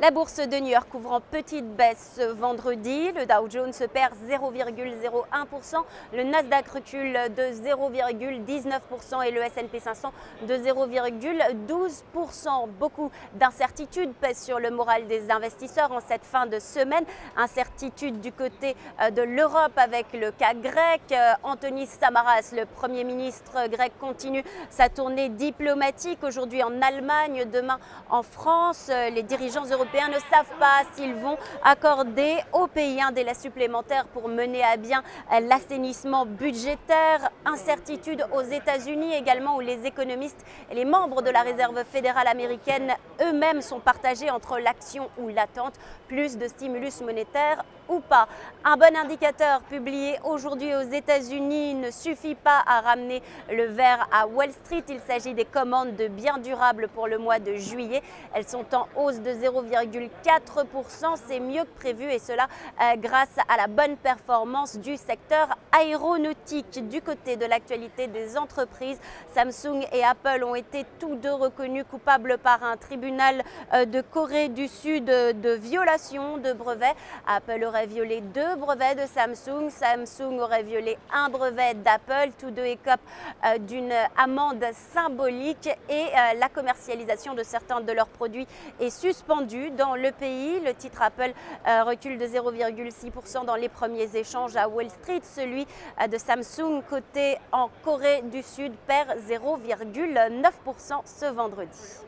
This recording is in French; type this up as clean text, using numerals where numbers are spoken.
La bourse de New York ouvre en petite baisse ce vendredi. Le Dow Jones perd 0,01%. Le Nasdaq recule de 0,19% et le S&P 500 de 0,12%. Beaucoup d'incertitudes pèsent sur le moral des investisseurs en cette fin de semaine. Incertitude du côté de l'Europe avec le cas grec. Antonis Samaras, le Premier ministre grec, continue sa tournée diplomatique aujourd'hui en Allemagne, demain en France. Les dirigeants européens ne savent pas s'ils vont accorder au pays un délai supplémentaire pour mener à bien l'assainissement budgétaire. Incertitude aux États-Unis également, où les économistes et les membres de la Réserve fédérale américaine eux-mêmes sont partagés entre l'action ou l'attente, plus de stimulus monétaire ou pas. Un bon indicateur publié aujourd'hui aux États-Unis ne suffit pas à ramener le vert à Wall Street. Il s'agit des commandes de biens durables pour le mois de juillet. Elles sont en hausse de 0,4%, c'est mieux que prévu, et cela grâce à la bonne performance du secteur aéronautique. Du côté de l'actualité des entreprises, Samsung et Apple ont été tous deux reconnus coupables par un tribunal de Corée du Sud de violation de brevets. Apple aurait violé 2 brevets de Samsung, Samsung aurait violé 1 brevet d'Apple. Tous deux écopent d'une amende symbolique, et la commercialisation de certains de leurs produits est suspendue dans le pays. Le titre Apple recule de 0,6% dans les premiers échanges à Wall Street. Celui de Samsung, coté en Corée du Sud, perd 0,9% ce vendredi.